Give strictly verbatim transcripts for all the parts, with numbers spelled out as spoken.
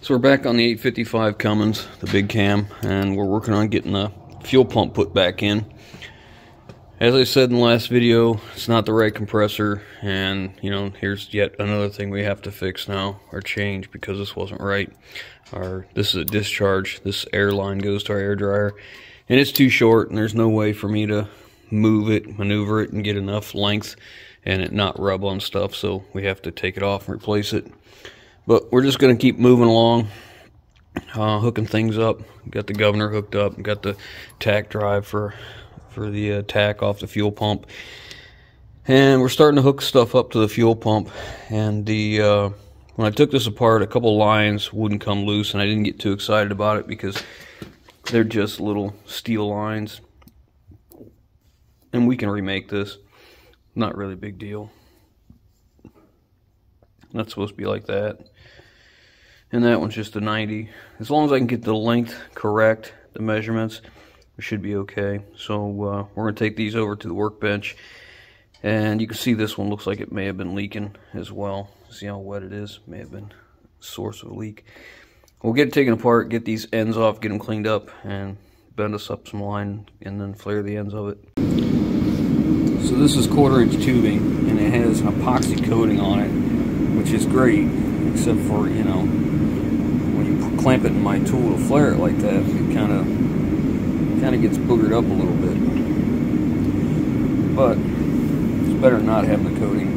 So we're back on the eight fifty-five Cummins, the big cam, and we're working on getting the fuel pump put back in. As I said in the last video, it's not the right compressor, and you know, here's yet another thing we have to fix now, or change, because this wasn't right. Our, this is a discharge, this air line goes to our air dryer, and it's too short, and there's no way for me to move it, maneuver it, and get enough length, and it not rub on stuff, so we have to take it off and replace it. But we're just going to keep moving along, uh, hooking things up. We've got the governor hooked up. We've got the tack drive for, for the uh, tack off the fuel pump. And we're starting to hook stuff up to the fuel pump. And the uh, when I took this apart, a couple lines wouldn't come loose, and I didn't get too excited about it because they're just little steel lines. And we can remake this. Not really a big deal. Not supposed to be like that. And that one's just a ninety. As long as I can get the length correct, the measurements, it should be okay. So uh, we're going to take these over to the workbench. And you can see this one looks like it may have been leaking as well. See how wet it is? May have been a source of a leak. We'll get it taken apart, get these ends off, get them cleaned up, and bend us up some line, and then flare the ends of it. So this is quarter-inch tubing, and it has an epoxy coating on it, which is great, except for, you know, when you clamp it in my tool to flare it like that, it kind of kind of gets boogered up a little bit. But it's better not having the coating.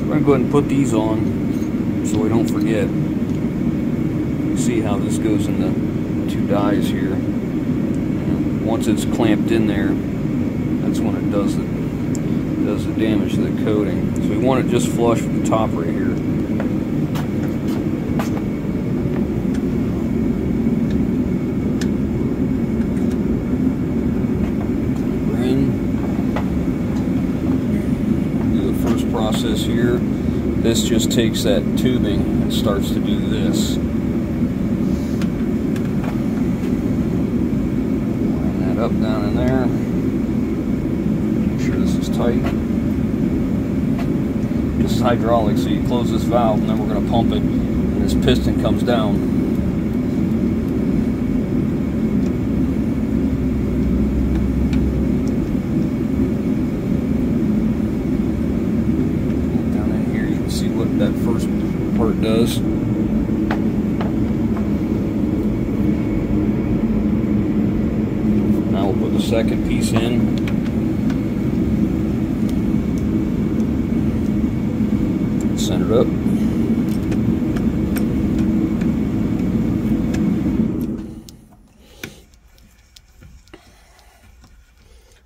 So we're going to go ahead and put these on so we don't forget. You see how this goes in the two dies here. And once it's clamped in there, that's when it does the, does the damage to the coating. So we want it just flush with the top right here. Here, this just takes that tubing and starts to do this. Line that up down in there. Make sure this is tight. This is hydraulic, so you close this valve and then we're going to pump it, and this piston comes down. That first part does. Now we'll put the second piece in. Set it up.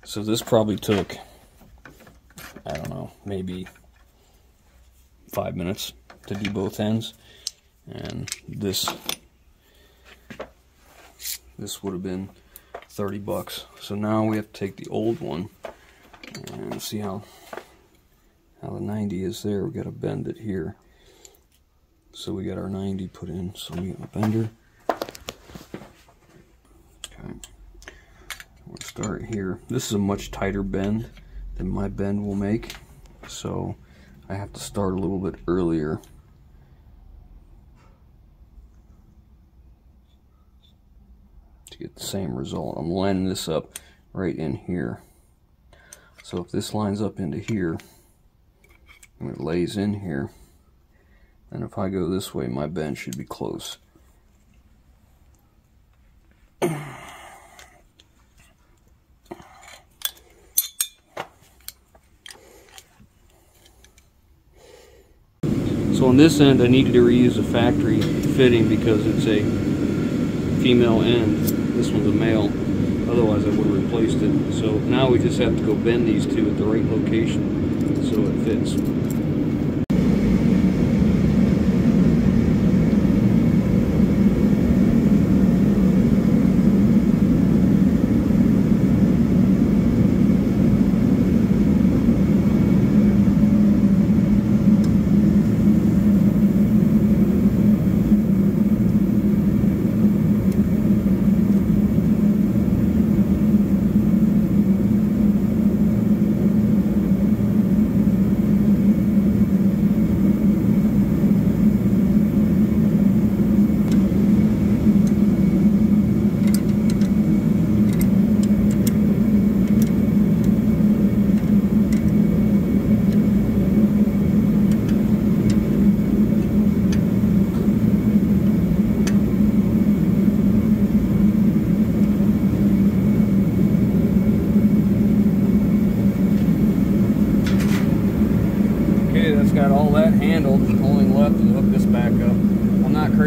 So this probably took, I don't know, maybe five minutes to do both ends, and this this would have been thirty bucks. So now we have to take the old one and see how how the ninety is there. We got to bend it here, so we got our ninety put in. So we got a bender. Okay, we'll start here. This is a much tighter bend than my bend will make, so I have to start a little bit earlier. To get the same result. I'm lining this up right in here. So if this lines up into here, and it lays in here, then if I go this way, my bend should be close. So on this end, I needed to reuse a factory fitting because it's a female end. This one's a male. Otherwise, I would have replaced it. So now we just have to go bend these two at the right location so it fits.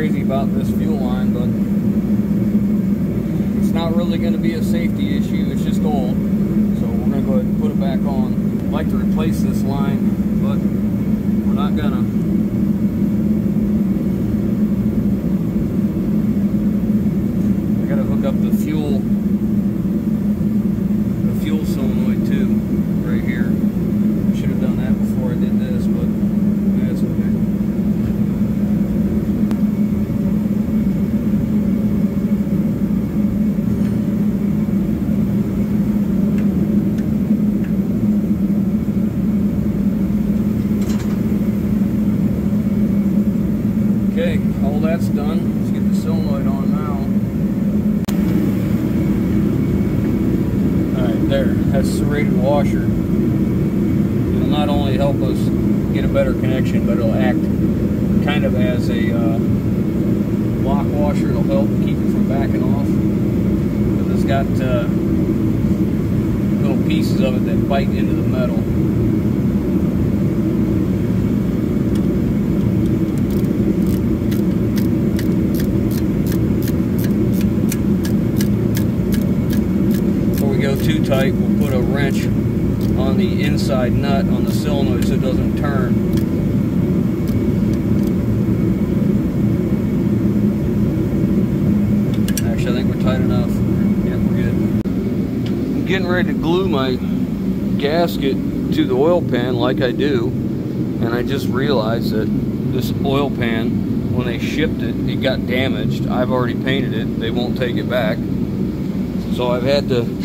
crazy about this fuel line, but it's not really going to be a safety issue, it's just old. So we're going to go ahead and put it back on. I'd like to replace this line, but we're not going to. Up the fuel the fuel solenoid too right here. I should have done that before I did this, but that's okay. Okay, all that's done. Let's get the solenoid on now. There, that's serrated washer. It'll not only help us get a better connection, but it'll act kind of as a uh, lock washer. It'll help keep it from backing off. Because it's got uh, little pieces of it that bite into the metal. Too tight, we'll put a wrench on the inside nut on the solenoid so it doesn't turn. Actually, I think we're tight enough. Yeah, we're good. I'm getting ready to glue my gasket to the oil pan like I do, and I just realized that this oil pan, when they shipped it, it got damaged. I've already painted it. They won't take it back. So I've had to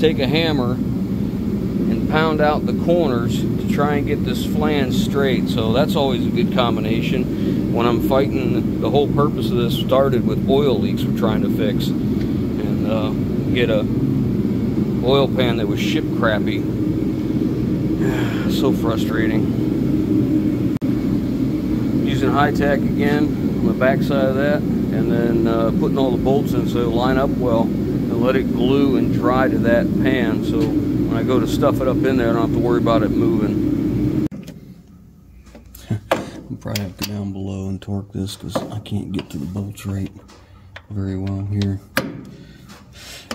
take a hammer and pound out the corners to try and get this flange straight. So that's always a good combination when I'm fighting. The whole purpose of this started with oil leaks we're trying to fix, and uh, get a oil pan that was ship crappy. So frustrating. Using high tack again on the back side of that, and then uh, putting all the bolts in so they line up well. Let it glue and dry to that pan, so when I go to stuff it up in there, I don't have to worry about it moving. I'll probably have to go down below and torque this because I can't get to the bolts right very well here.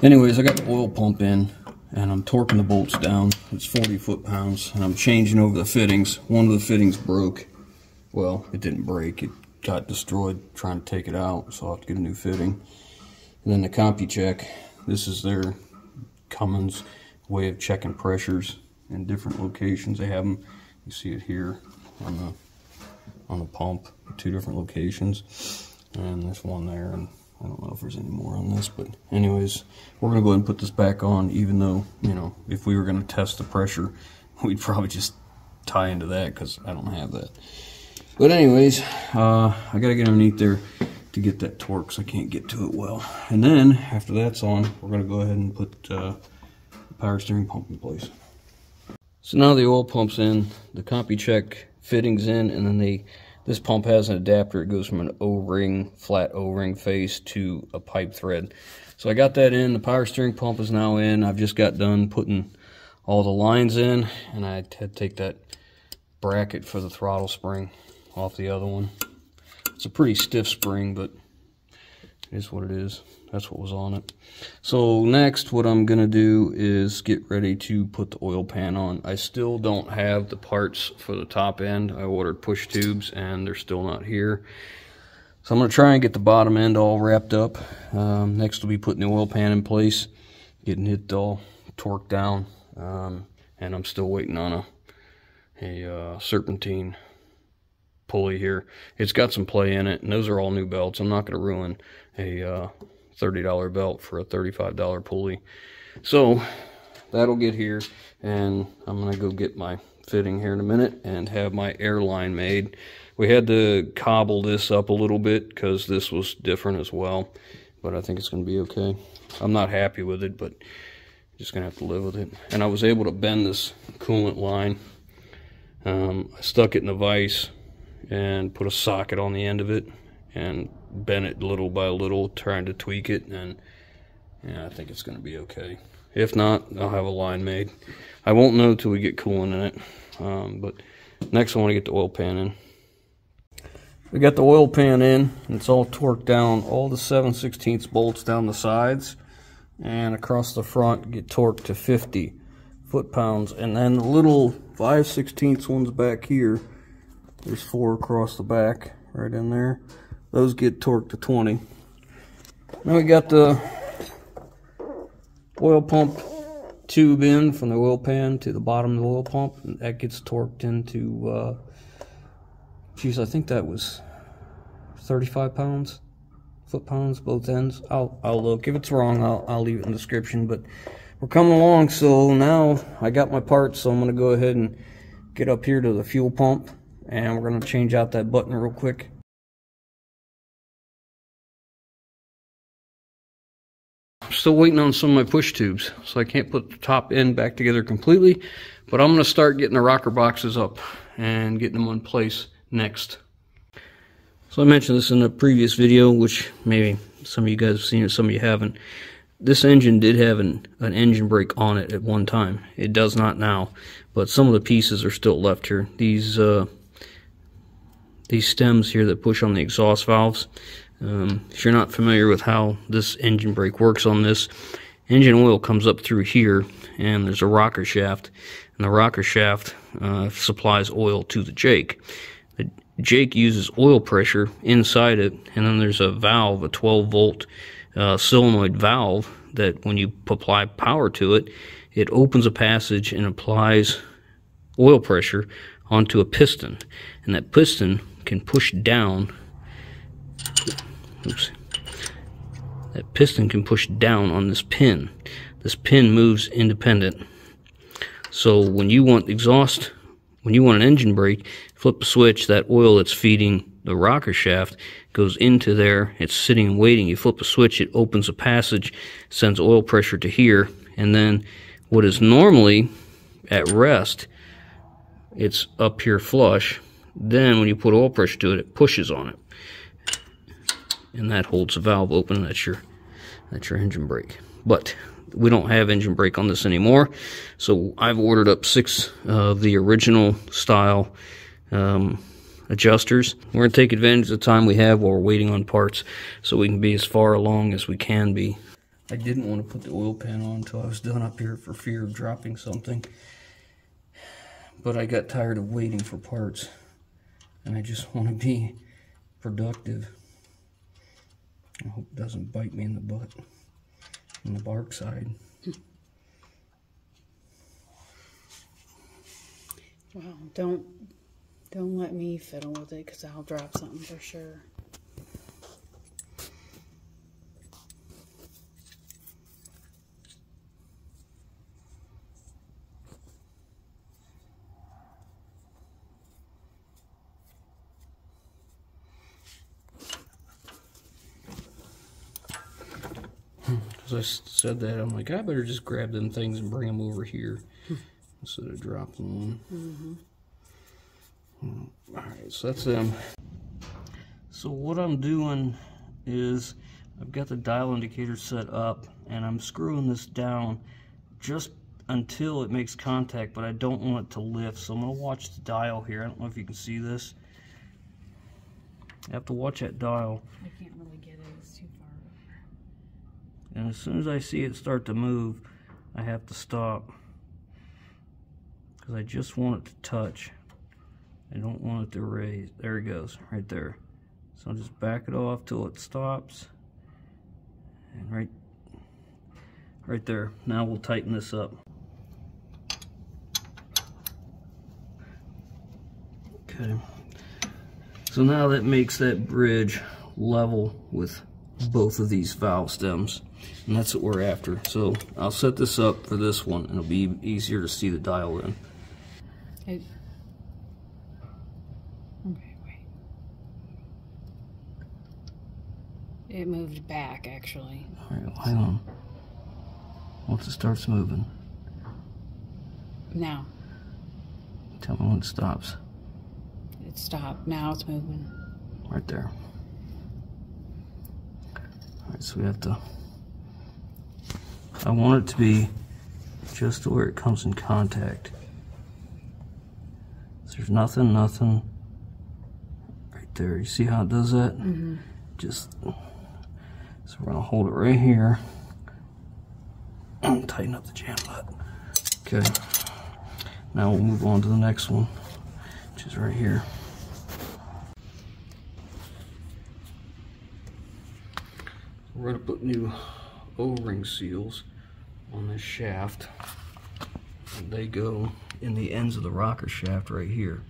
Anyways, I got the oil pump in and I'm torquing the bolts down. It's forty foot pounds, and I'm changing over the fittings. One of the fittings broke. Well, it didn't break. It got destroyed trying to take it out, so I'll have to get a new fitting. And then the CompuCheck. This is their Cummins way of checking pressures in different locations. They have them. You see it here on the on the pump, two different locations, and there's one there. And I don't know if there's any more on this, but anyways, we're gonna go ahead and put this back on. Even though, you know, if we were gonna test the pressure, we'd probably just tie into that because I don't have that. But anyways, uh, I gotta get underneath there to get that torque, because I can't get to it well. And then after that's on, we're going to go ahead and put uh, the power steering pump in place. So now the oil pump's in, the CompuCheck fittings in, and then the this pump has an adapter. It goes from an O-ring, flat O-ring face to a pipe thread. So I got that in. The power steering pump is now in. I've just got done putting all the lines in, and I had to take that bracket for the throttle spring off the other one. It's a pretty stiff spring, but it is what it is. That's what was on it. So next, what I'm going to do is get ready to put the oil pan on. I still don't have the parts for the top end. I ordered push tubes, and they're still not here. So I'm going to try and get the bottom end all wrapped up. Um, next, we'll be putting the oil pan in place, getting it all torqued down. Um, and I'm still waiting on a, a uh, serpentine pulley here. It's got some play in it, and those are all new belts. I'm not going to ruin a uh, thirty dollar belt for a thirty-five dollar pulley. So that'll get here, and I'm going to go get my fitting here in a minute and have my airline made. We had to cobble this up a little bit because this was different as well, but I think it's going to be okay. I'm not happy with it, but just going to have to live with it. And I was able to bend this coolant line. Um, I stuck it in a vise and put a socket on the end of it and bent it little by little, trying to tweak it, and yeah, I think it's going to be okay. If not, I'll have a line made. I won't know till we get coolant in it, um, but next I want to get the oil pan in. We got the oil pan in, and it's all torqued down. All the seven sixteenths bolts down the sides and across the front get torqued to fifty foot-pounds. And then the little five sixteenths ones back here, there's four across the back right in there. Those get torqued to twenty. Now we got the oil pump tube in from the oil pan to the bottom of the oil pump, and that gets torqued into, uh, geez, I think that was thirty-five pounds, foot-pounds, both ends. I'll, I'll look. If it's wrong, I'll, I'll leave it in the description, but we're coming along. So now I got my parts, so I'm going to go ahead and get up here to the fuel pump, and we're going to change out that button real quick. I'm still waiting on some of my push tubes, so I can't put the top end back together completely, but I'm going to start getting the rocker boxes up and getting them in place next. So I mentioned this in a previous video, which maybe some of you guys have seen it, some of you haven't. This engine did have an, an engine brake on it at one time. It does not now, but some of the pieces are still left here. These, uh, these stems here that push on the exhaust valves. Um, if you're not familiar with how this engine brake works on this, engine oil comes up through here, and there's a rocker shaft, and the rocker shaft uh, supplies oil to the Jake. The Jake uses oil pressure inside it, and then there's a valve, a twelve volt uh, solenoid valve, that when you apply power to it, it opens a passage and applies oil pressure onto a piston, and that piston can push down. Oops. That piston can push down on this pin. This pin moves independent. So when you want exhaust, when you want an engine brake, flip the switch, that oil that's feeding the rocker shaft goes into there. It's sitting and waiting. You flip a switch, it opens a passage, sends oil pressure to here, and then what is normally at rest, it's up here flush. Then when you put oil pressure to it, it pushes on it. And that holds the valve open. That's your, that's your engine brake. But we don't have engine brake on this anymore, so I've ordered up six of the original style um, adjusters. We're going to take advantage of the time we have while we're waiting on parts, so we can be as far along as we can be. I didn't want to put the oil pan on until I was done up here for fear of dropping something, but I got tired of waiting for parts, and I just want to be productive. I hope it doesn't bite me in the butt, in the bark side. Well, don't don't let me fiddle with it, because I'll drop something for sure. I said that, I'm like, I better just grab them things and bring them over here instead of dropping them on. Mm-hmm. Alright, so that's them. So what I'm doing is I've got the dial indicator set up, and I'm screwing this down just until it makes contact, but I don't want it to lift, so I'm going to watch the dial here. I don't know if you can see this. I have to watch that dial. I can't really get it. It's too far. And as soon as I see it start to move, I have to stop, because I just want it to touch. I don't want it to raise. There it goes, right there. So I'll just back it off till it stops, and right, right there. Now we'll tighten this up. Okay. So now that makes that bridge level with both of these valve stems, and that's what we're after. So I'll set this up for this one, and it'll be easier to see the dial in. It, okay, wait. It moved back, actually. All right, well, hang on. Once it starts moving. Now. Tell me when it stops. It stopped. Now it's moving. Right there. Alright, so we have to, I want it to be just to where it comes in contact. So there's nothing, nothing, right there. You see how it does that? Mm-hmm. Just, so we're gonna hold it right here and tighten up the jam nut. Okay, now we'll move on to the next one, which is right here. We're gonna put new O-ring seals on this shaft. And they go in the ends of the rocker shaft right here.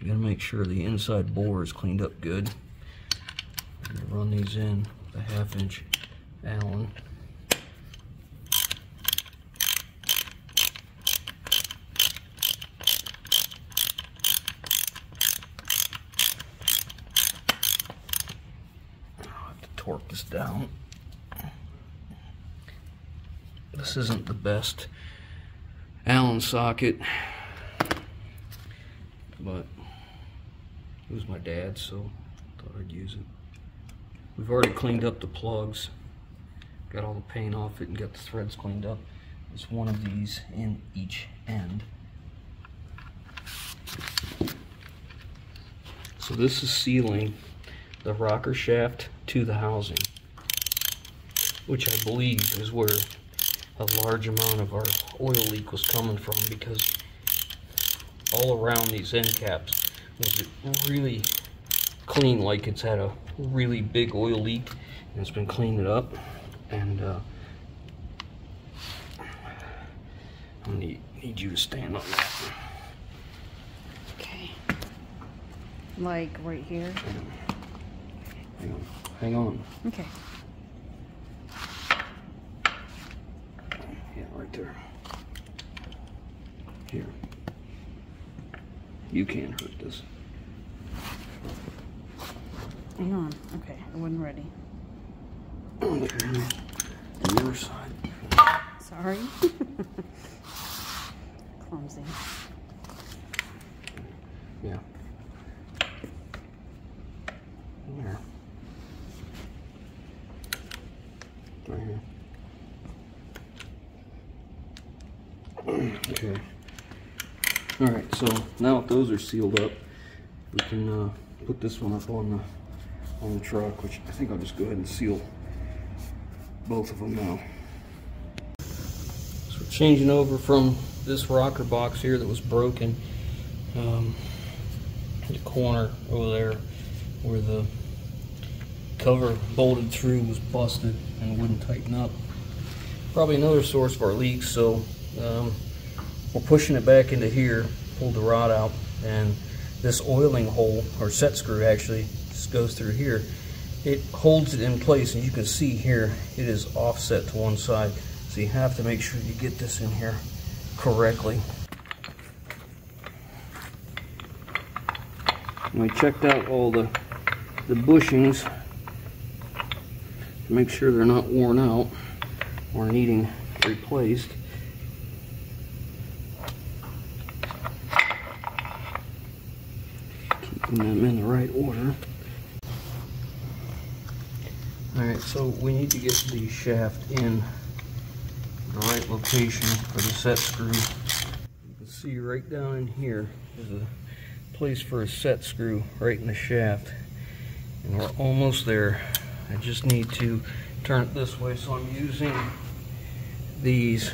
You gotta make sure the inside bore is cleaned up good. I'm gonna run these in with a half inch Allen. I'll have to torque this down. This isn't the best Allen socket, but it was my dad's, so I thought I'd use it. We've already cleaned up the plugs, got all the paint off it, and got the threads cleaned up. There's one of these in each end. So this is sealing the rocker shaft to the housing, which I believe is where a large amount of our oil leak was coming from, because all around these end caps was really clean, like it's had a really big oil leak and it's been cleaning it up. And uh, I need, need you to stand up. Okay. Like right here? Hang on. Hang on. Okay. Right there. Here. You can't hurt this. Hang on. Okay, I wasn't ready. On the other side. Sorry. Clumsy. Yeah. There. Right here. Okay. All right. So now that those are sealed up, we can uh, put this one up on the on the truck. Which I think I'll just go ahead and seal both of them now. So we're changing over from this rocker box here that was broken um, to the corner over there where the cover bolted through was busted and wouldn't tighten up. Probably another source of our leaks. So. Um, we're pushing it back into here, pull the rod out, and this oiling hole, or set screw actually, just goes through here. It holds it in place, and you can see here it is offset to one side, so you have to make sure you get this in here correctly. And I checked out all the, the bushings to make sure they're not worn out or needing replaced. Putting them in the right order. Alright, so we need to get the shaft in the right location for the set screw. You can see right down in here is a place for a set screw right in the shaft. And we're almost there. I just need to turn it this way, so I'm using these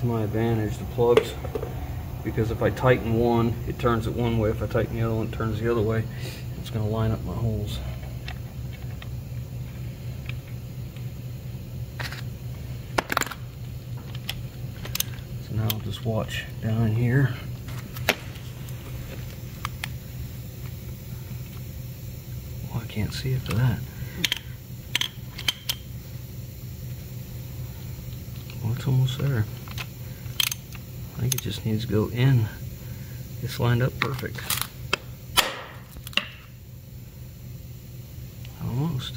to my advantage, the plugs. Because if I tighten one, it turns it one way. If I tighten the other one, it turns the other way. It's going to line up my holes. So now I'll just watch down in here. Oh, I can't see it for that. Well, it's almost there. I think it just needs to go in. It's lined up perfect. Almost.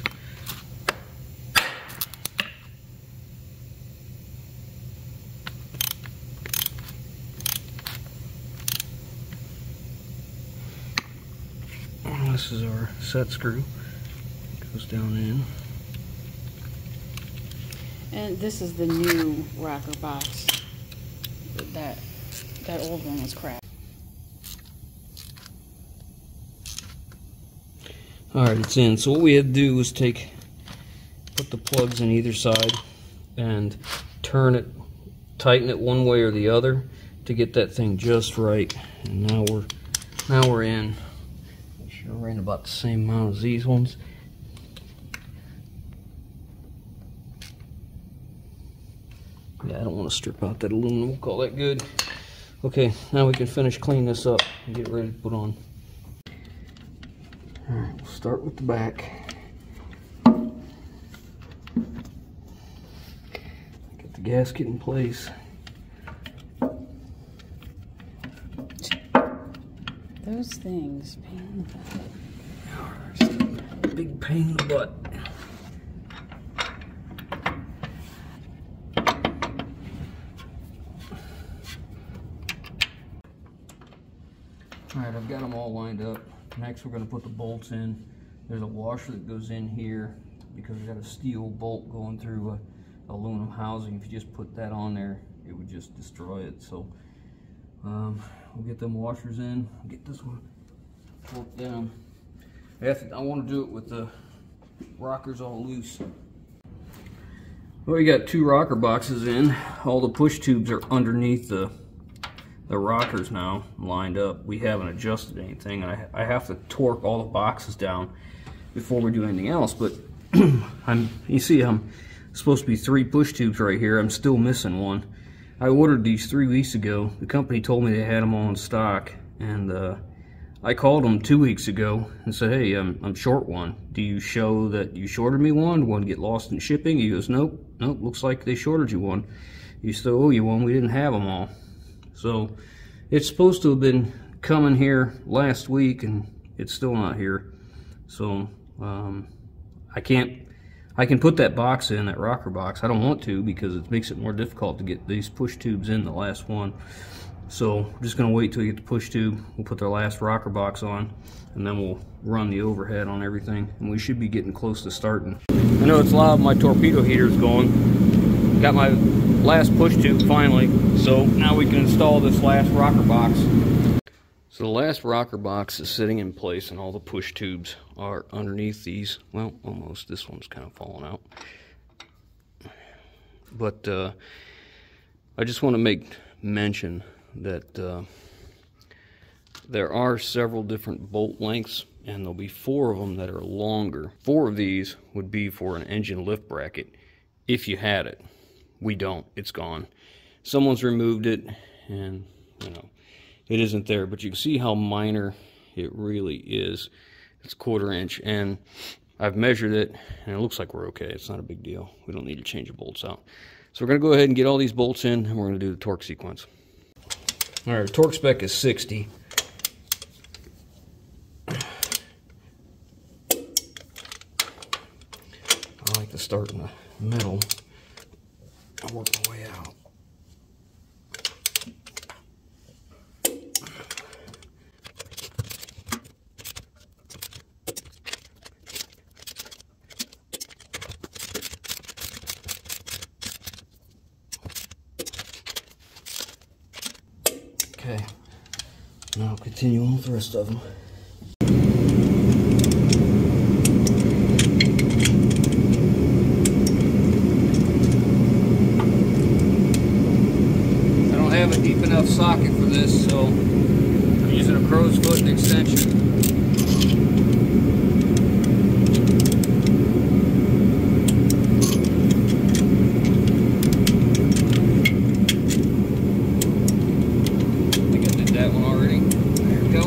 This is our set screw. It goes down in. And this is the new rocker box. That that old one was crap. Alright, it's in. So what we had to do was take, put the plugs in either side and turn it, tighten it one way or the other to get that thing just right. And now we're, now we're in. Make sure we're in about the same amount as these ones. Yeah, I don't want to strip out that aluminum. We'll call that good. Okay, now we can finish cleaning this up and get ready to put on. Alright, we'll start with the back. Get the gasket in place. Those things, pain in the butt. Big pain in the butt. Alright, I've got them all lined up. Next we're going to put the bolts in. There's a washer that goes in here because we've got a steel bolt going through a aluminum housing. If you just put that on there, it would just destroy it. So um, we'll get them washers in. We'll get this one torqued down. I, to, I want to do it with the rockers all loose. Well, we got two rocker boxes in. All the push tubes are underneath the The rockers now lined up. We haven't adjusted anything, and I, I have to torque all the boxes down before we do anything else. But I'm, you see, I'm supposed to be three push tubes right here. I'm still missing one. I ordered these three weeks ago. The company told me they had them all in stock, and uh, I called them two weeks ago and said, "Hey, I'm I'm short one. Do you show that you shorted me one? One get lost in shipping?" He goes, "Nope, nope. Looks like they shorted you one. You still owe you one. We didn't have them all." So it's supposed to have been coming here last week, and it's still not here. So um, I can't, I can put that box in, that rocker box. I don't want to because it makes it more difficult to get these push tubes in, the last one. So I'm just going to wait till we get the push tube. We'll put their last rocker box on, and then we'll run the overhead on everything. And we should be getting close to starting. I know it's loud. My torpedo heater is going. Got my last push tube finally, so now we can install this last rocker box. So the last rocker box is sitting in place, and all the push tubes are underneath these. Well, almost. This one's kind of falling out, but uh, I just want to make mention that uh, there are several different bolt lengths, and there'll be four of them that are longer. Four of these would be for an engine lift bracket if you had it. We don't. It's gone. Someone's removed it, and you know it isn't there. But you can see how minor it really is. It's a quarter inch, and I've measured it, and it looks like we're okay. It's not a big deal. We don't need to change the bolts out. So we're going to go ahead and get all these bolts in, and we're going to do the torque sequence. All right, torque spec is sixty. I like to start in the middle. I'll work my way out. Okay, now I'll continue on with the rest of them. Socket for this, so I'm using a crow's foot and extension. I think I did that one already. There we go.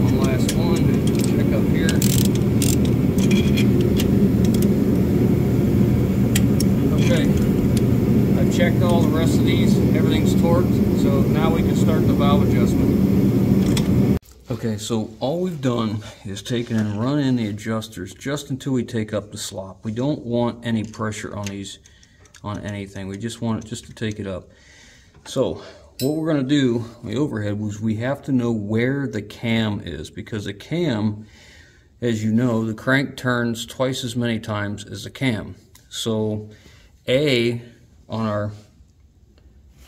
One last one. Check up here. Okay. I've checked all the rest of these. Everything's torqued. So now we can start the valve adjustment. Okay, so all we've done is taken and run in the adjusters just until we take up the slop. We don't want any pressure on these, on anything. We just want it just to take it up. So what we're going to do, the overhead, was we have to know where the cam is, because a cam, as you know, the crank turns twice as many times as the cam. So A on our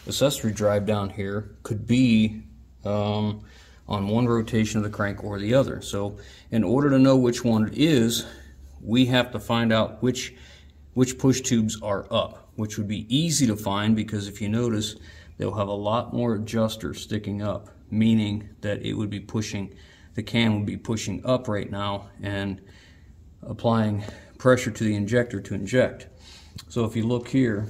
accessory drive down here could be um, on one rotation of the crank or the other. So in order to know which one it is, we have to find out which which push tubes are up, which would be easy to find because if you notice, they'll have a lot more adjusters sticking up, meaning that it would be pushing, the cam would be pushing up right now and applying pressure to the injector to inject. So if you look here,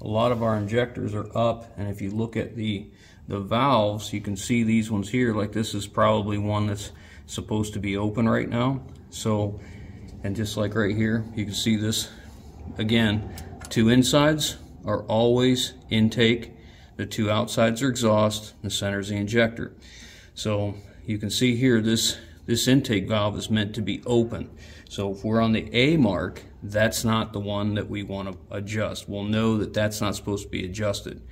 a lot of our injectors are up, and if you look at the the valves, you can see these ones here, like this is probably one that's supposed to be open right now. So, and just like right here, you can see this again, two insides are always intake, the two outsides are exhaust, and the center is the injector. So you can see here this this intake valve is meant to be open. So if we're on the A mark, that's not the one that we want to adjust. We'll know that that's not supposed to be adjusted.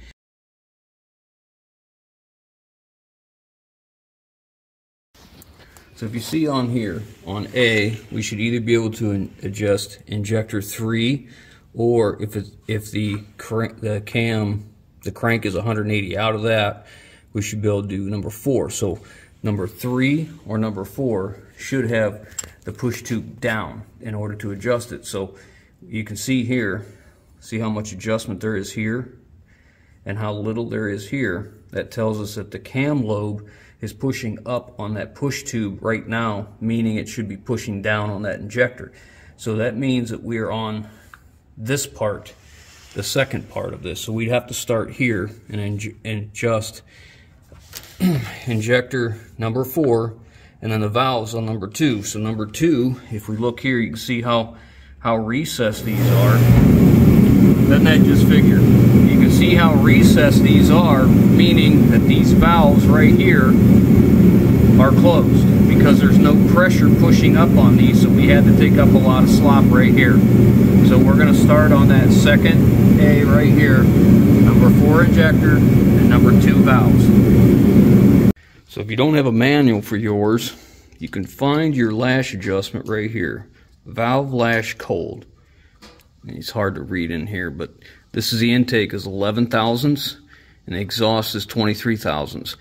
So if you see on here, on A, we should either be able to adjust injector three, or if it, if the, crank, the cam, the crank is one hundred eighty out of that, we should be able to do number four. So number three or number four should have the push tube down in order to adjust it. So you can see here, see how much adjustment there is here and how little there is here. That tells us that the cam lobe is pushing up on that push tube right now, meaning it should be pushing down on that injector. So that means that we are on this part, the second part of this. So we'd have to start here and adjust injector number four, and then the valves on number two. So number two, if we look here, you can see how how recessed these are. Doesn't that just figure? You can see how recessed these are, meaning that these valves right here are closed because there's no pressure pushing up on these, so we had to take up a lot of slop right here. So we're going to start on that second A right here, number four injector and number two valves. So if you don't have a manual for yours, you can find your lash adjustment right here. Valve lash cold. And it's hard to read in here, but this is the intake is eleven thousandths and the exhaust is twenty-three thousandths.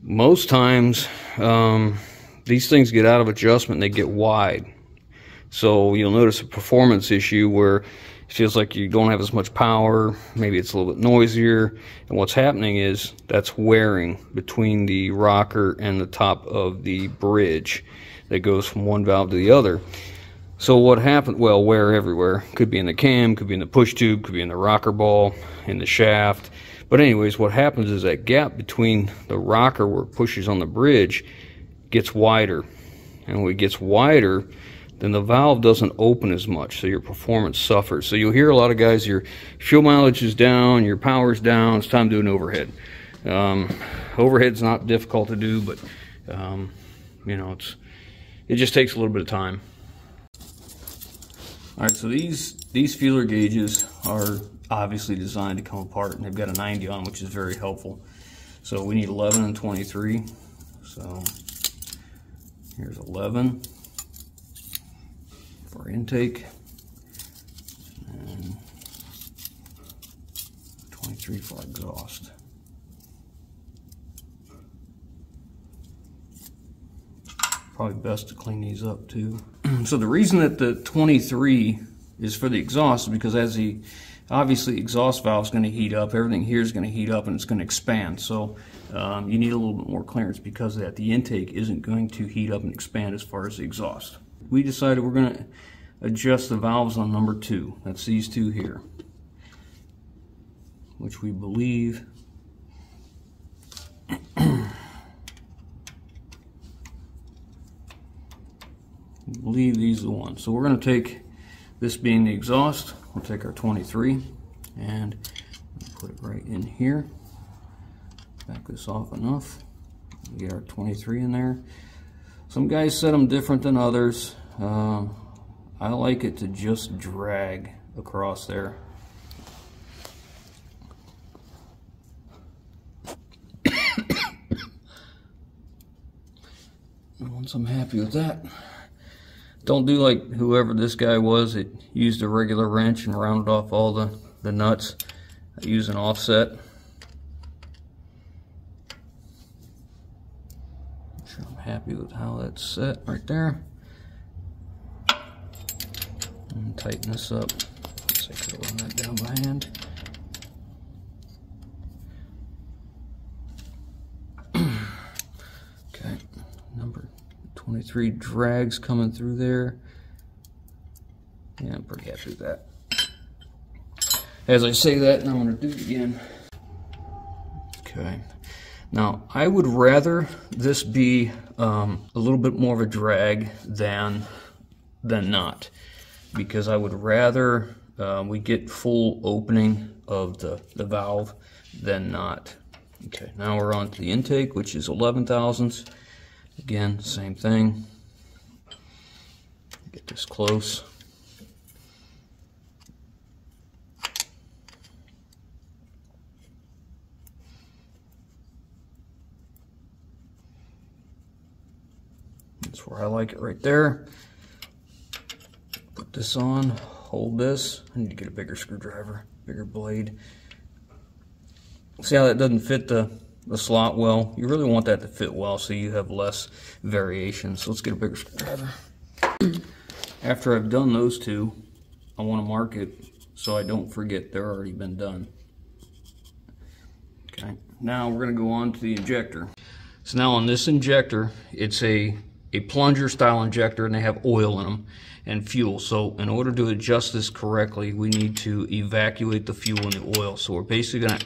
Most times, um, these things get out of adjustment and they get wide. So you'll notice a performance issue where it feels like you don't have as much power, maybe it's a little bit noisier, and what's happening is that's wearing between the rocker and the top of the bridge that goes from one valve to the other. So what happened, well, wear everywhere. Could be in the cam, could be in the push tube, could be in the rocker ball, in the shaft. But anyways, what happens is that gap between the rocker where it pushes on the bridge gets wider, and when it gets wider, then the valve doesn't open as much, so your performance suffers. So you'll hear a lot of guys, your fuel mileage is down, your power's down, it's time to do an overhead. Um, overhead's not difficult to do, but um, you know, it's it just takes a little bit of time. All right, so these, these feeler gauges are obviously designed to come apart, and they've got a ninety on, which is very helpful. So we need eleven and twenty-three. So here's eleven. For intake, and twenty-three for exhaust. Probably best to clean these up too. So the reason that the twenty-three is for the exhaust is because as the obviously the exhaust valve is going to heat up, everything here is going to heat up, and it's going to expand. So um, you need a little bit more clearance because of that. The intake isn't going to heat up and expand as far as the exhaust. We decided we're going to adjust the valves on number two. That's these two here, which we believe we believe these are the ones. So we're going to take this being the exhaust. We'll take our twenty-three and put it right in here. Back this off enough. We get our twenty-three in there. Some guys set them different than others. Uh, I like it to just drag across there. And once I'm happy with that, don't do like whoever this guy was that used a regular wrench and rounded off all the, the nuts. I use an offset. happy with how that's set right there. And tighten this up. I could have run that down by hand. Okay, number twenty-three drags coming through there. Yeah, I'm pretty happy with that. As I say that, and I'm going to do it again. Okay. Now, I would rather this be um, a little bit more of a drag than, than not, because I would rather uh, we get full opening of the, the valve than not. Okay, now we're on to the intake, which is eleven thousandths. Again, same thing. Get this close. That's where I like it right there. Put this on, hold this. I need to get a bigger screwdriver, bigger blade. See how that doesn't fit the, the slot well? You really want that to fit well so you have less variation. So let's get a bigger screwdriver. After I've done those two, I want to mark it so I don't forget they're already been done. Okay, now we're going to go on to the injector. So now on this injector, it's a a plunger style injector, and they have oil in them and fuel. So in order to adjust this correctly, we need to evacuate the fuel and the oil. So we're basically gonna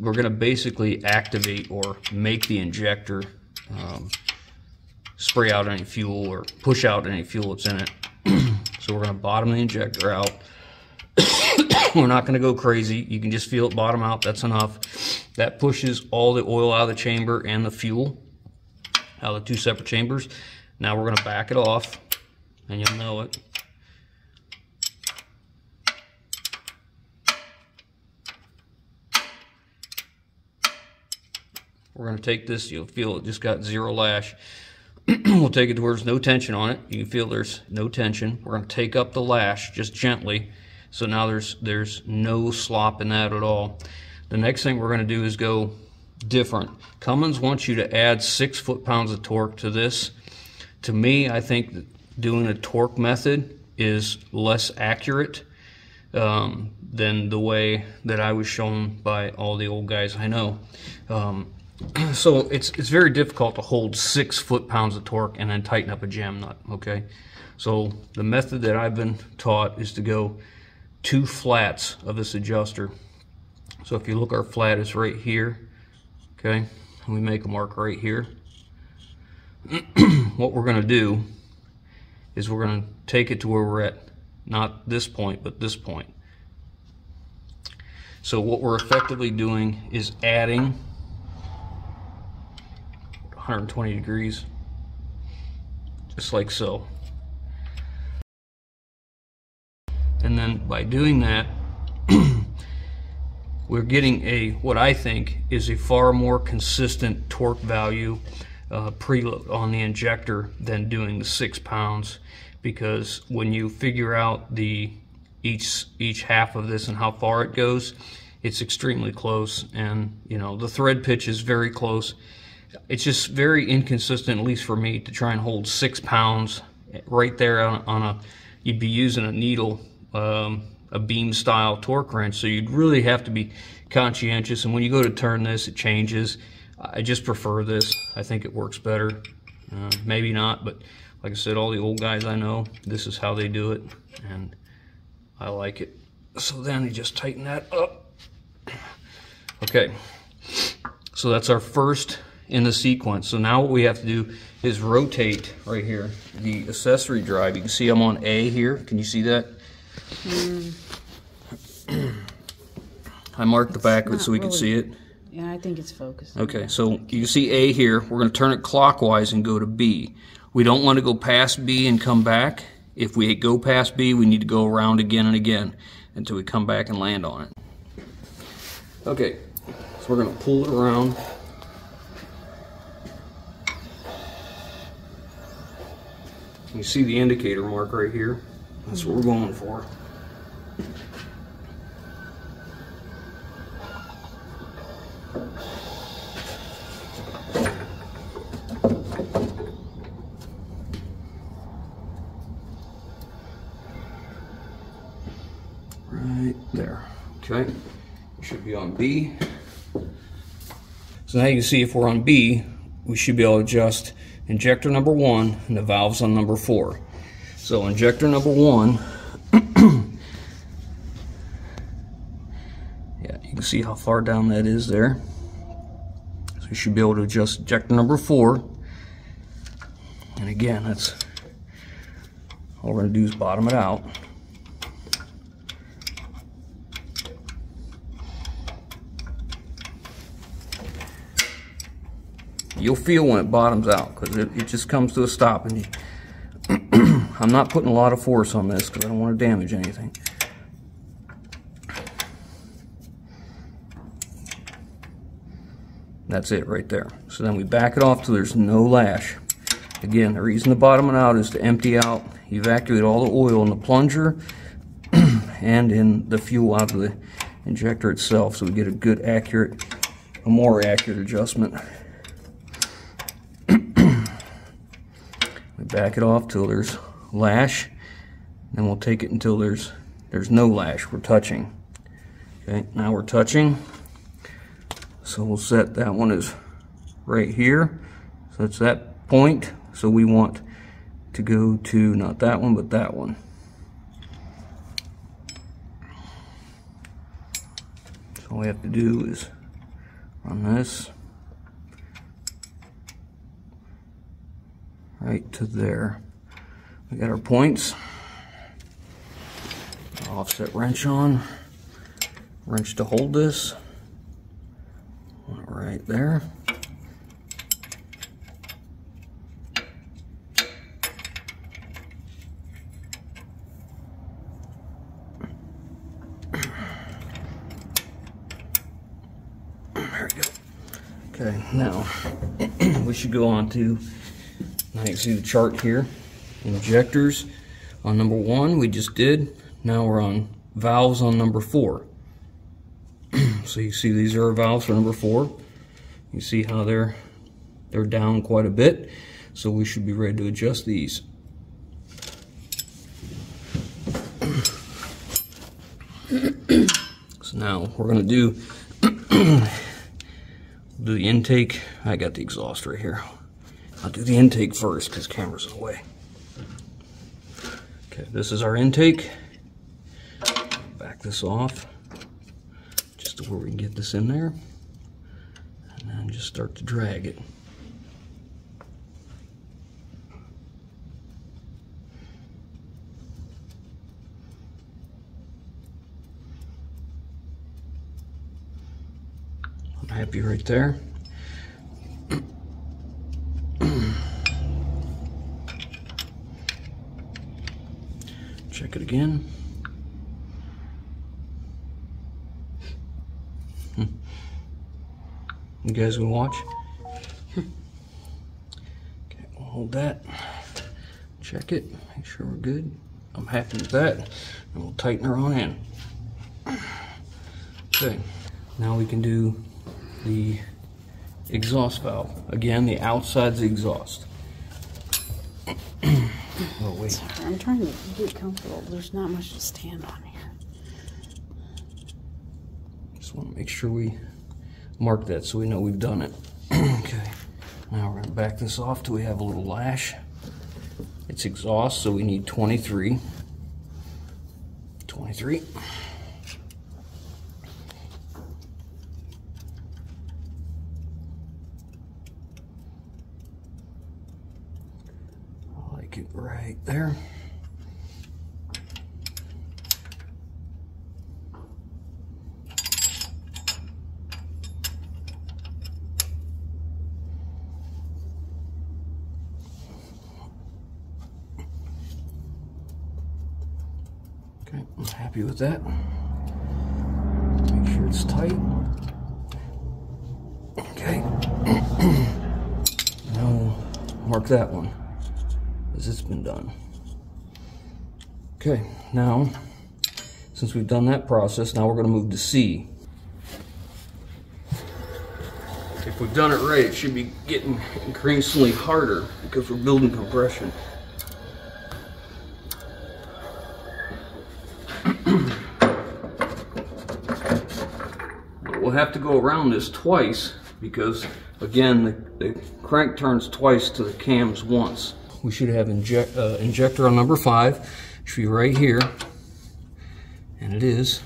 we're gonna basically activate or make the injector um, spray out any fuel or push out any fuel that's in it. So we're gonna bottom the injector out. We're not gonna go crazy. You can just feel it bottom out, that's enough. That pushes all the oil out of the chamber and the fuel out of the two separate chambers. Now we're going to back it off, and you'll know it. We're going to take this, you'll feel it just got zero lash. We'll take it to where there's no tension on it. You can feel there's no tension. We're going to take up the lash just gently, so now there's there's no slop in that at all. The next thing we're going to do is go different. Cummins wants you to add six foot-pounds of torque to this. To me, I think that doing a torque method is less accurate um, than the way that I was shown by all the old guys I know. Um, so it's it's very difficult to hold six foot-pounds of torque and then tighten up a jam nut, okay? So the method that I've been taught is to go two flats of this adjuster. So if you look, our flat is right here. Okay, and we make a mark right here. What we're going to do is we're going to take it to where we're at, not this point, but this point. So what we're effectively doing is adding one hundred twenty degrees, just like so. And then by doing that, we're getting a, what I think is a far more consistent torque value uh, preload on the injector than doing the six pounds, because when you figure out the each each half of this and how far it goes, it's extremely close, and you know the thread pitch is very close. It's just very inconsistent, at least for me, to try and hold six pounds right there on, on a. You'd be using a needle. Um, a beam style torque wrench, so you'd really have to be conscientious, and when you go to turn this, it changes. I just prefer this. I think it works better. Uh, maybe not, but like I said, all the old guys I know, this is how they do it, and I like it. So then you just tighten that up. Okay, so that's our first in the sequence. So now what we have to do is rotate right here the accessory drive. You can see I'm on A here. Can you see that? Mm. I marked the back of it so we really can see it. Yeah, I think it's focused. Okay, so you can see A here. We're going to turn it clockwise and go to B. We don't want to go past B and come back. If we go past B, we need to go around again and again until we come back and land on it. Okay, so we're going to pull it around. You see the indicator mark right here. That's what we're going for. right there. Okay, we should be on B. So now you can see if we're on B, we should be able to adjust injector number one and the valves on number four. So injector number one, yeah, you can see how far down that is there. So you should be able to adjust injector number four. And again, that's all we're going to do is bottom it out. You'll feel when it bottoms out because it, it just comes to a stop. And you, I'm not putting a lot of force on this because I don't want to damage anything. That's it right there. So then we back it off till there's no lash. Again, the reason to bottom it out is to empty out, evacuate all the oil in the plunger and in the fuel out of the injector itself, so we get a good, accurate, a more accurate adjustment. We back it off till there's lash, then we'll take it until there's there's no lash. We're touching. Okay, now we're touching. So we'll set that one as right here. So it's that point. So we want to go to not that one, but that one. So all we have to do is run this right to there. We got our points. Offset wrench on. Wrench to hold this. Right there. There we go. Okay, now we should go on to, now you can see the chart here. Injectors on number one, we just did. Now we're on valves on number four. So you see these are our valves for number four. You see how they're they're down quite a bit. So we should be ready to adjust these. So now we're gonna do do the intake. I got the exhaust right here. I'll do the intake first because camera's in the way. Okay, this is our intake. Back this off just to where we can get this in there. And then just start to drag it. I'm happy right there. Check it again. You guys can watch. Okay, we'll hold that. Check it. Make sure we're good. I'm happy with that. And we'll tighten her on in. Okay, now we can do the exhaust valve. Again, the outside's the exhaust. Oh, wait. Sorry, I'm trying to get comfortable. There's not much to stand on here. Just want to make sure we mark that so we know we've done it. Okay, now we're going to back this off till we have a little lash. It's exhaust, so we need twenty-three. twenty-three. I like it right there. I'm happy with that. Make sure it's tight. Okay. Now we'll mark that one, because it's been done. Okay, now, since we've done that process, now we're going to move to C. If we've done it right, it should be getting increasingly harder because we're building compression. have to go around this twice because, again, the, the crank turns twice to the cams once. We should have inject, uh, injector on number five. It should be right here, and it is.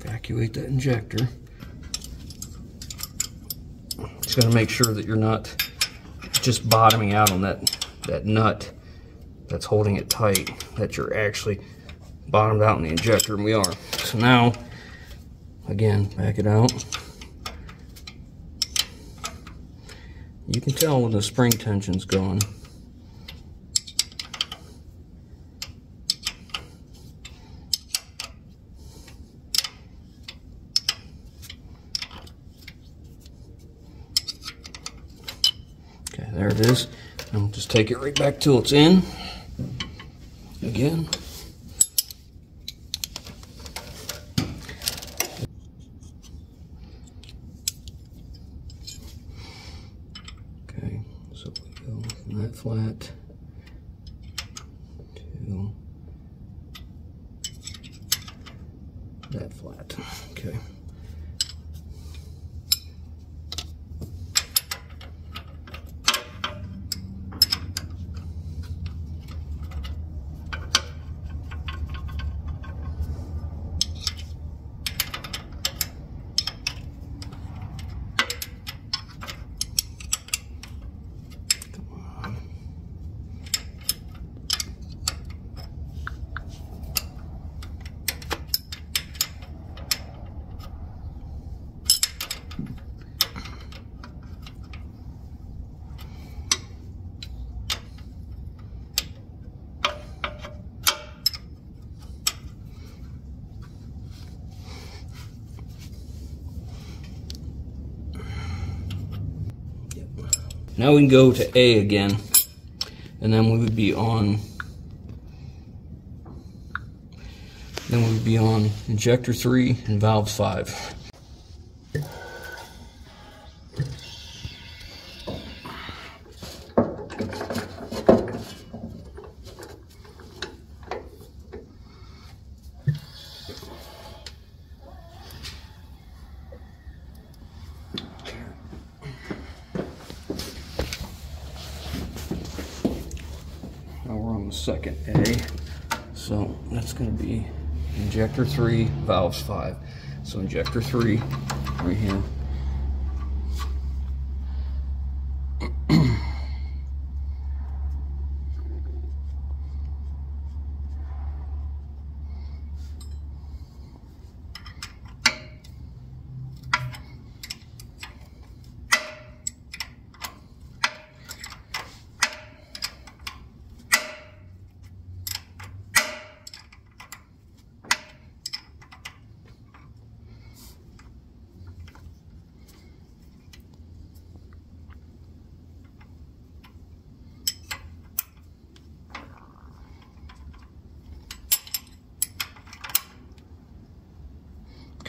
Evacuate that injector. Just going to make sure that you're not just bottoming out on that that nut that's holding it tight, that you're actually bottomed out in the injector, and we are. So now, again, back it out. You can tell when the spring tension's going. There it is. And we'll just take it right back till it's in. Again. Okay, so we go from that flat to that flat. Okay. Now we can go to A again, and then we would be on, then we would be on injector three and valve five. Second A, so that's going to be injector three, valves five. So injector three, right here.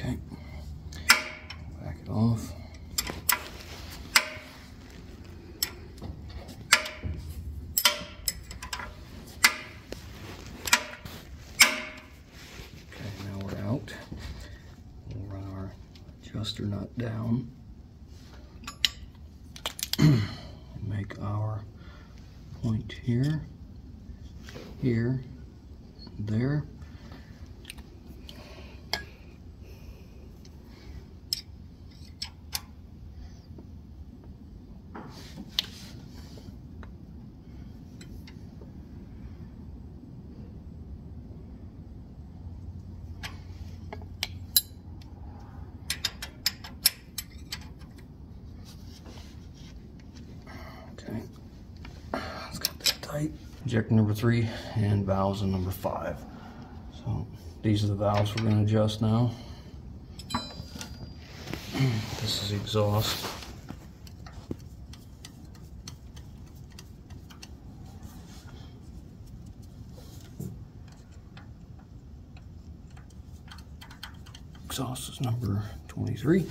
Okay, back it off. Okay, now we're out. We'll run our adjuster nut down. Make our point here, here, there. Injector number three and valves in number five. So these are the valves we're going to adjust now. This is the exhaust. exhaust is number twenty-three.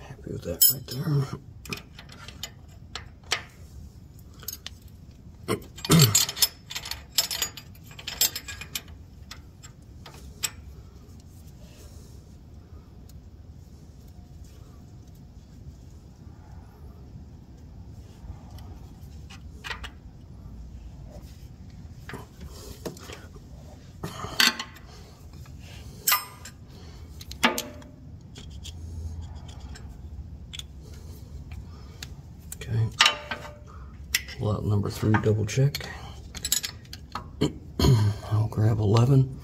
Happy with that right there. Pull out number three, double check. I'll grab eleven.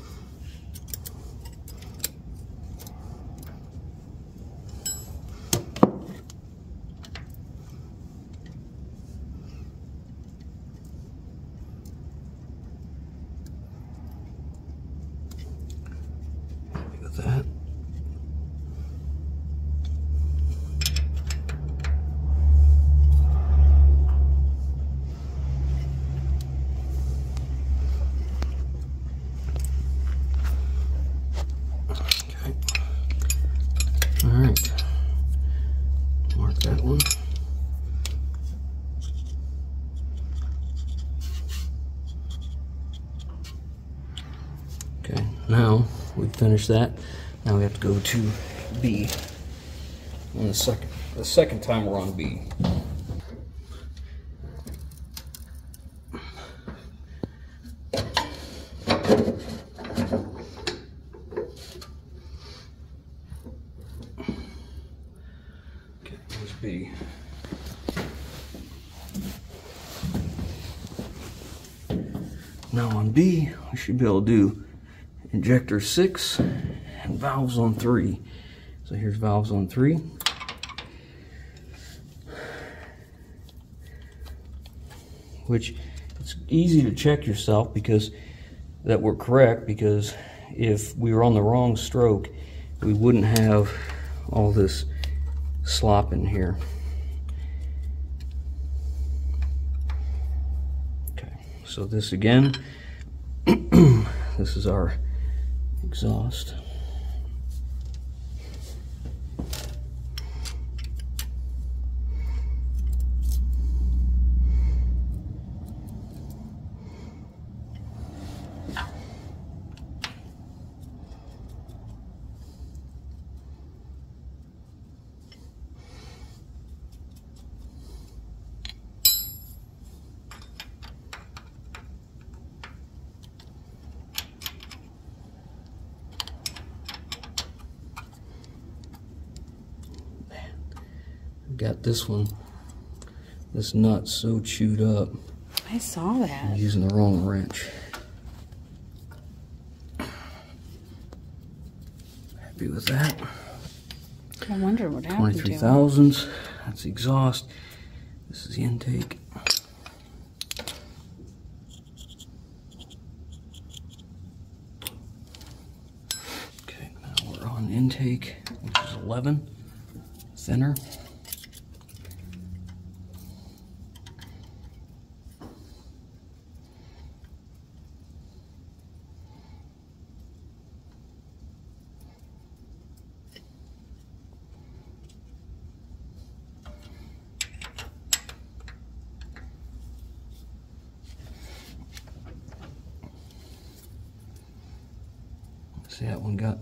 Happy with that. Okay, now we finished that. Now we have to go to B. And the second, the second time we're on B. Okay, here's B. Now on B, we should be able to do injector six and valves on three. So here's valves on three. Which it's easy to check yourself because that we're correct, because if we were on the wrong stroke, we wouldn't have all this slop in here. Okay, so this again, this is our exhaust. Got this one, this nut so chewed up. I saw that. I'm using the wrong wrench. Happy with that. I wonder what happened to it. twenty-three thousandths, that's the exhaust. This is the intake. Okay, now we're on intake, which is eleven, thinner. See, that one got,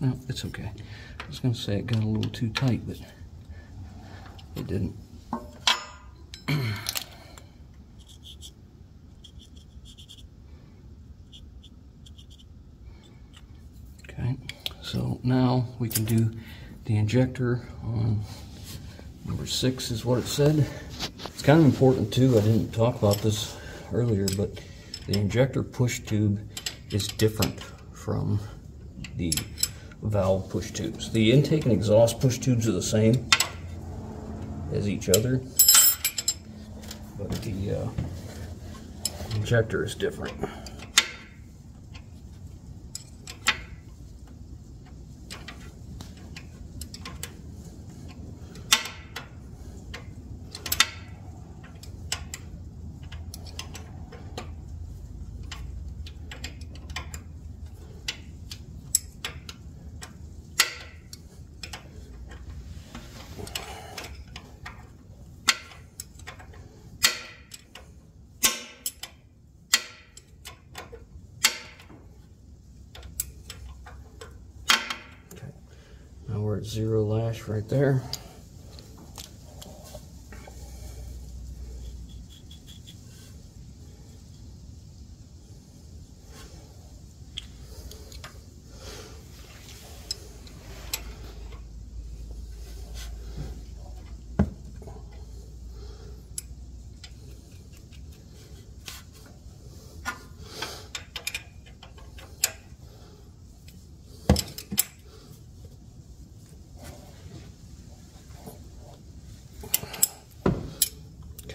no, it's okay. I was gonna say it got a little too tight, but it didn't. Okay, so now we can do the injector on number six is what it said. It's kind of important too, I didn't talk about this earlier, but the injector push tube is different from the valve push tubes. The intake and exhaust push tubes are the same as each other, but the uh, injector is different. at zero lash right there.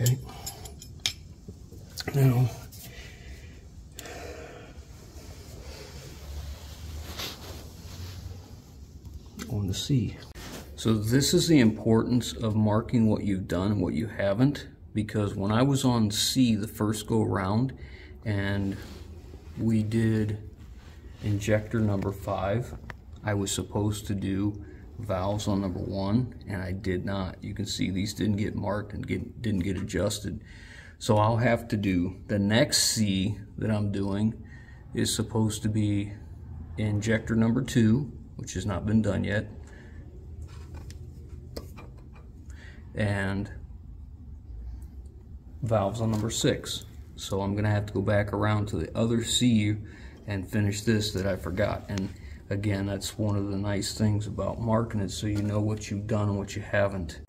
Okay, now on the C. So this is the importance of marking what you've done and what you haven't, because when I was on C the first go around and we did injector number five, I was supposed to do valves on number one and I did not. You can see these didn't get marked and get, didn't get adjusted. So I'll have to do the next C that I'm doing is supposed to be injector number two, which has not been done yet, and valves on number six. So I'm gonna have to go back around to the other C and finish this that I forgot. And again, that's one of the nice things about marking it, so you know what you've done and what you haven't.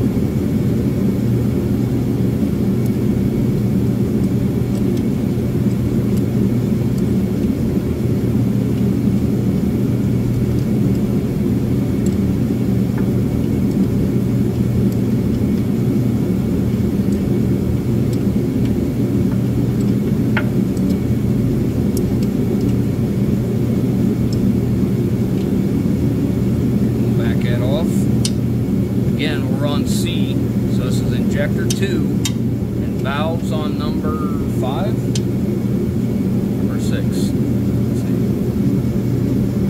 Two and valves on number five or six.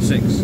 Six.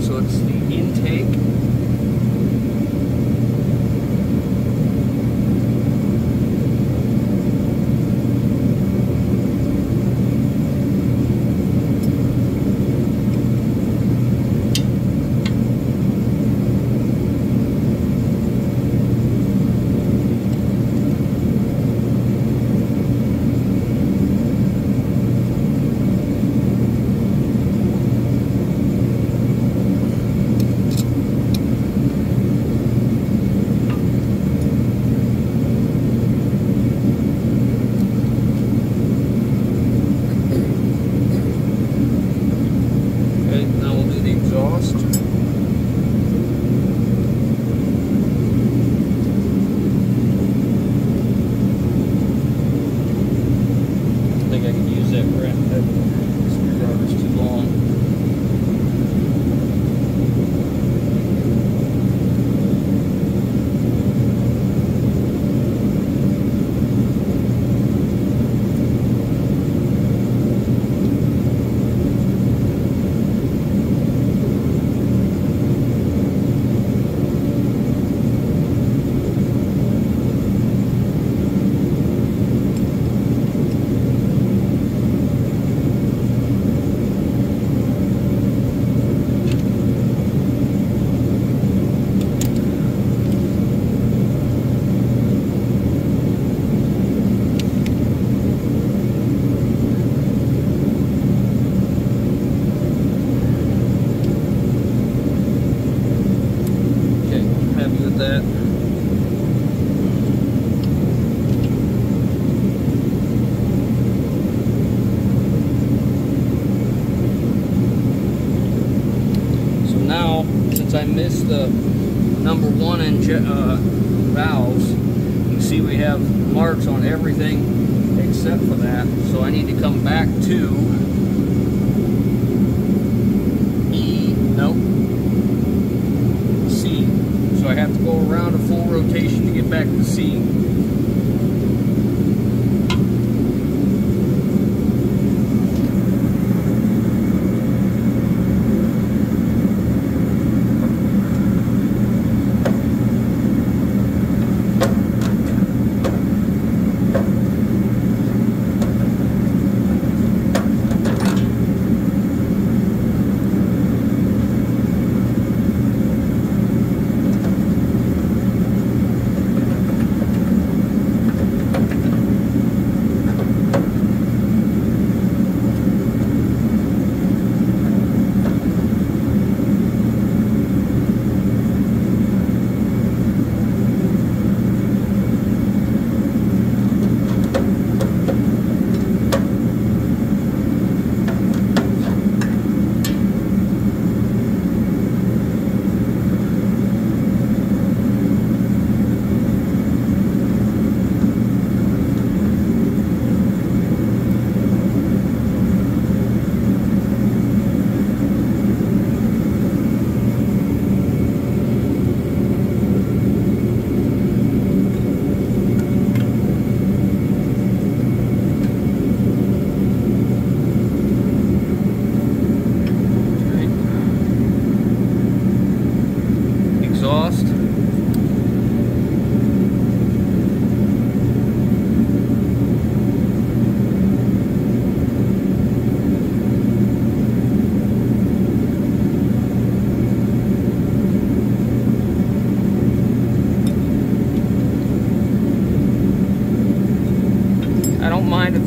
So it's the intake. now, since I missed the number one inje uh, valves, you can see we have marks on everything except for that. So I need to come back to E, nope, C. So I have to go around a full rotation to get back to C.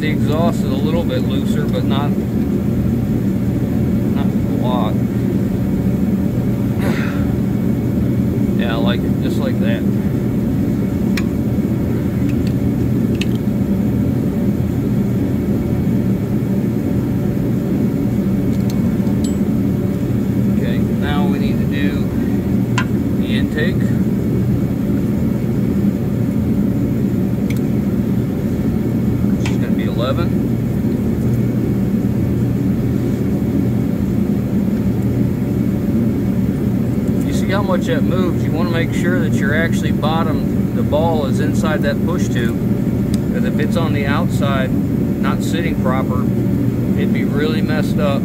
The exhaust is a little bit looser, but not not a lot. Yeah, like just like that. Okay, now we need to do the intake. You see how much that moves. You want to make sure that you're actually bottomed, the ball is inside that push tube, because if it's on the outside not sitting proper, it'd be really messed up.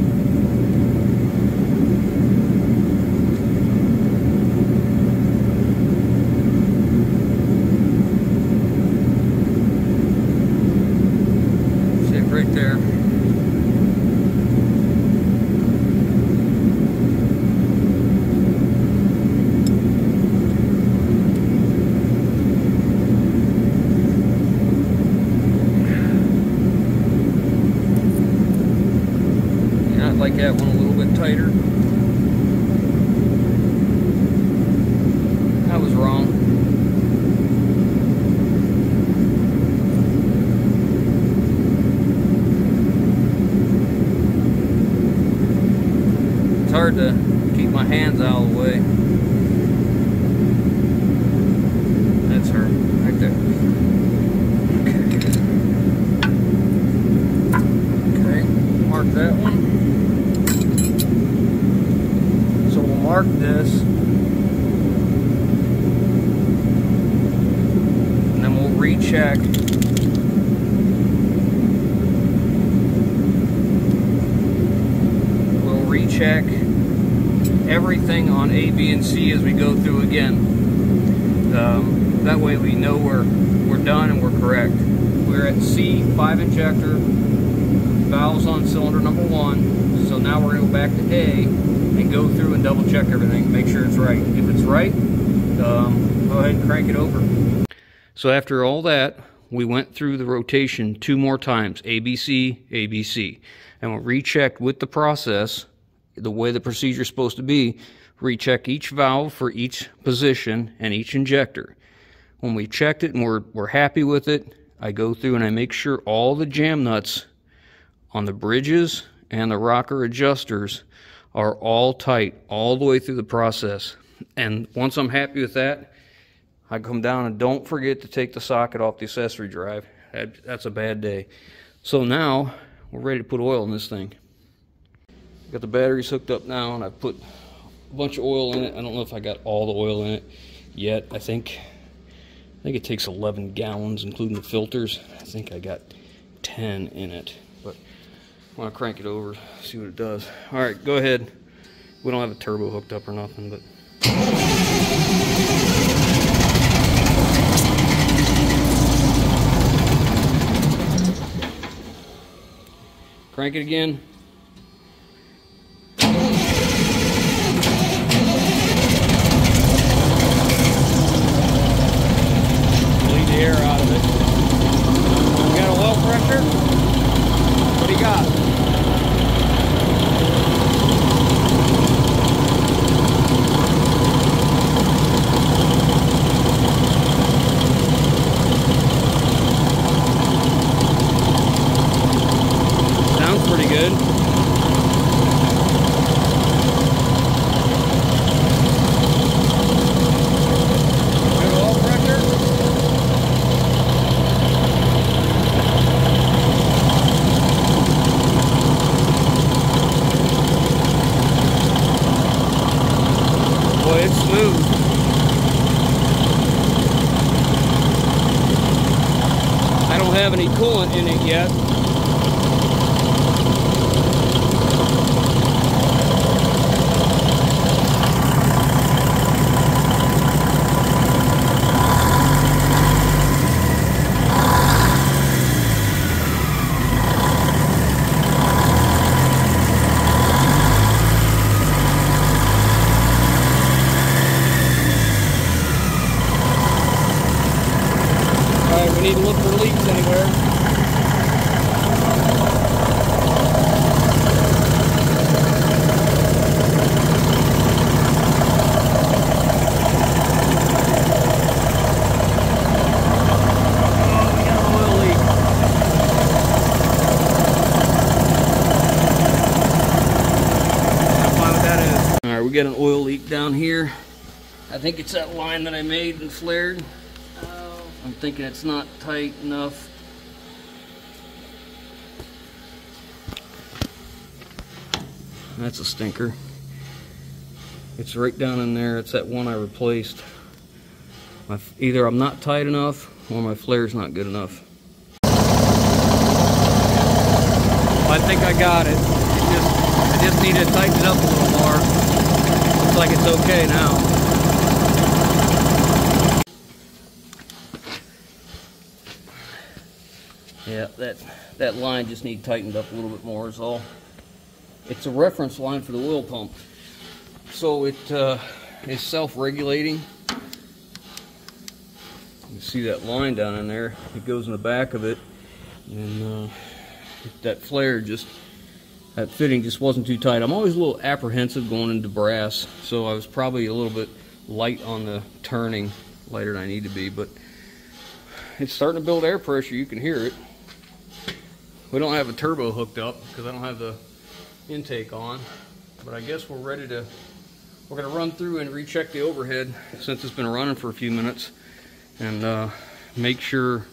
Like that one a little bit tighter. I was wrong. It's hard to keep my hands out of the way. That's her, right there. Okay, okay. Mark that one. Mark this, and then we'll recheck. We'll recheck everything on A, B, and C as we go through again. Um, that way we know we're, we're done and we're correct. We're at C, five injector, valves on cylinder number one, so now we're going to go back to A. And go through and double check everything, make sure it's right. If it's right, um, go ahead and crank it over. So after all that, we went through the rotation two more times, A B C, A B C. And we rechecked with the process, the way the procedure is supposed to be, recheck each valve for each position and each injector. When we checked it and we're, we're happy with it, I go through and I make sure all the jam nuts on the bridges and the rocker adjusters are all tight all the way through the process. And once I'm happy with that, I come down and don't forget to take the socket off the accessory drive. That, that's a bad day. So now we're ready to put oil in this thing. Got the batteries hooked up now, and I put a bunch of oil in it. I don't know if I got all the oil in it yet. I think I think it takes eleven gallons, including the filters. I think I got ten in it, but I want to crank it over, see what it does. All right, go ahead. We don't have a turbo hooked up or nothing, but. Crank it again. Have any coolant in it yet. Need to look for leaks anywhere. Oh, we got an oil leak. Alright, we got an oil leak down here. I think it's that line that I made and flared. I'm thinking it's not tight enough. That's a stinker. It's right down in there. It's that one I replaced. My, either I'm not tight enough or my flare's not good enough. Well, I think I got it. it just, I just need to tighten it up a little more. Looks like it's okay now. Yeah, that, that line just needs tightened up a little bit more is all. It's a reference line for the oil pump. So it uh, is self-regulating. You see that line down in there. It goes in the back of it. And uh, that flare just, that fitting just wasn't too tight. I'm always a little apprehensive going into brass. So I was probably a little bit light on the turning, lighter than I need to be. But it's starting to build air pressure. You can hear it. We don't have a turbo hooked up because I don't have the intake on, but I guess we're ready to, we're going to run through and recheck the overhead since it's been running for a few minutes and uh, make sure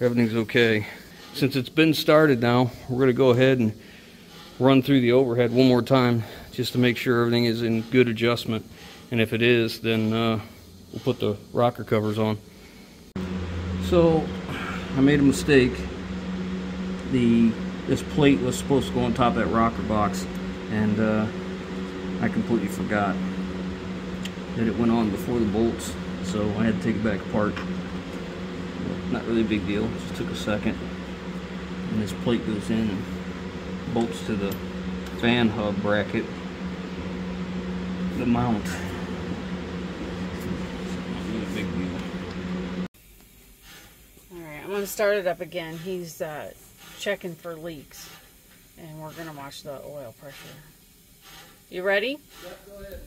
everything's okay. Since it's been started now, we're going to go ahead and run through the overhead one more time just to make sure everything is in good adjustment, and if it is, then uh, we'll put the rocker covers on. So I made a mistake. The, this plate was supposed to go on top of that rocker box, and uh, I completely forgot that it went on before the bolts, so I had to take it back apart. Not really a big deal, it just took a second. And this plate goes in and bolts to the fan hub bracket, the mount. Not a big deal. Alright, I'm going to start it up again. He's uh, checking for leaks, and we're gonna watch the oil pressure. You ready? Yep, go ahead.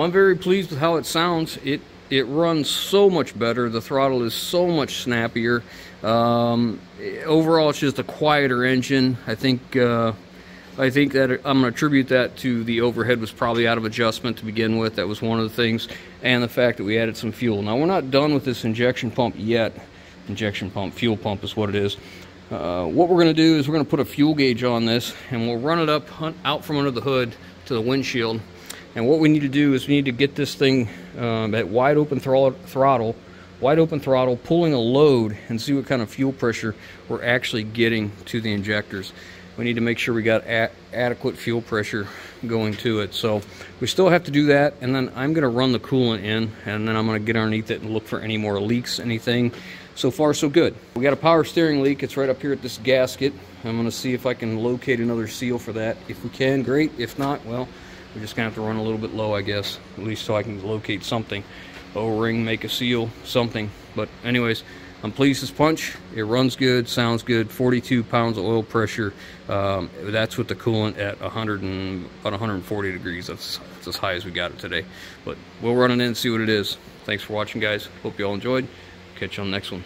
Well, I'm very pleased with how it sounds. It it runs so much better. The throttle is so much snappier. Um, overall, it's just a quieter engine. I think uh, I think that I'm going to attribute that to the overhead was probably out of adjustment to begin with. That was one of the things, and the fact that we added some fuel. Now, we're not done with this injection pump yet. Injection pump, fuel pump is what it is. Uh, what we're going to do is we're going to put a fuel gauge on this, and we'll run it up hunt out from under the hood to the windshield. And what we need to do is we need to get this thing um, at wide open throttle, throttle, wide open throttle, pulling a load, and see what kind of fuel pressure we're actually getting to the injectors. We need to make sure we got a adequate fuel pressure going to it. So we still have to do that, and then I'm going to run the coolant in, and then I'm going to get underneath it and look for any more leaks, anything. So far, so good. We got a power steering leak. It's right up here at this gasket. I'm going to see if I can locate another seal for that. If we can, great. If not, well, we're just going to have to run a little bit low, I guess, at least so I can locate something. O-ring, make a seal, something. But anyways, I'm pleased as punch. It runs good, sounds good. forty-two pounds of oil pressure. Um, that's with the coolant at one hundred and about one hundred forty degrees. That's, that's as high as we got it today. But we'll run it in and see what it is. Thanks for watching, guys. Hope you all enjoyed. Catch you on the next one.